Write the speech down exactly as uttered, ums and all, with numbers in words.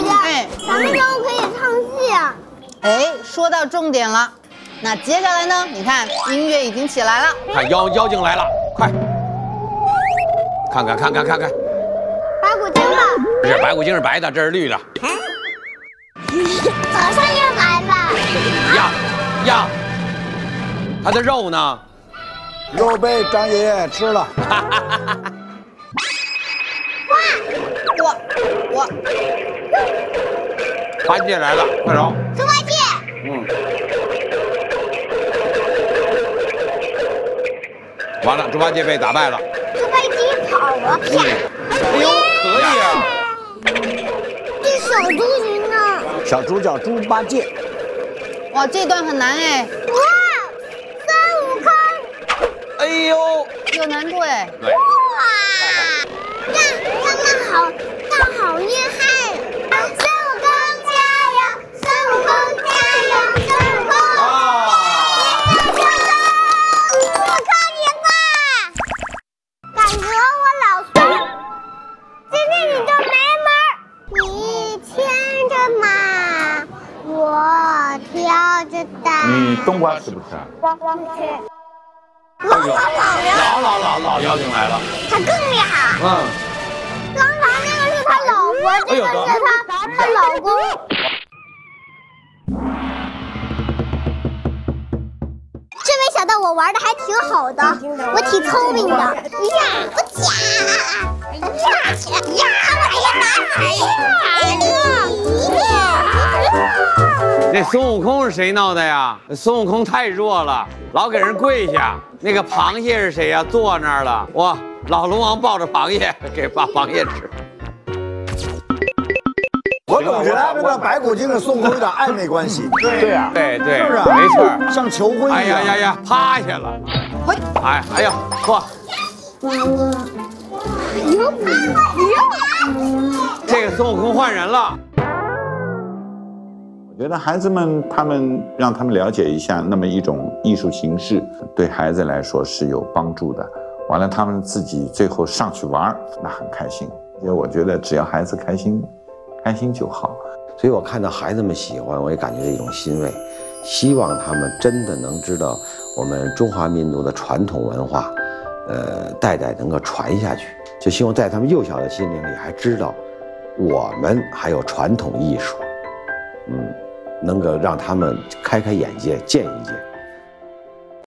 姐姐，哎，咱们中午可以唱戏啊！哎，说到重点了。那接下来呢？你看音乐已经起来了，看妖妖精来了，快！看看看看看看，白骨精了。不是白骨精是白的，这是绿的。早上就来了。呀呀，它的肉呢？肉被张爷爷吃了。我我，八戒来了，快走！猪八戒。嗯。完了，猪八戒被打败了。猪八戒跑啊！啪！哎呦，可以啊！这小猪谁呢？小猪叫猪八戒。哇，这段很难哎！哇，孙悟空！哎呦，有难度哎！对。好，他好厉害！孙悟空加油！孙悟空加油！孙悟空！孙悟空！孙悟空赢了！感觉我老孙，今天你就没门！你牵着马，我挑着担。你冬瓜吃不吃啊？不吃。老老老老老老妖精来了！他更厉害。嗯。刚才那个是他老婆，这个是他他老公。真没想到我玩的还挺好的，我挺聪明的。呀，我假！呀呀！哎呀！哎呀！那孙悟空是谁闹的呀？孙悟空太弱了，老给人跪下。那个螃蟹是谁呀？坐那儿了，哇！老龙王抱着螃蟹给把螃蟹吃。我总觉得那个白骨精跟孙悟空有点暧昧关系。对呀，对对，是不是？没错，像求婚一样。哎呀呀呀，趴下了。哎哎呀，嚯！这个孙悟空换人了。我觉得孩子们他们让他们了解一下，那么一种艺术形式对孩子来说是有帮助的。完了，他们自己最后上去玩，那很开心。因为我觉得只要孩子开心，开心就好。所以我看到孩子们喜欢，我也感觉一种欣慰。希望他们真的能知道我们中华民族的传统文化，呃，代代能够传下去。就希望在他们幼小的心灵里还知道，我们还有传统艺术，嗯，能够让他们开开眼界，见一见。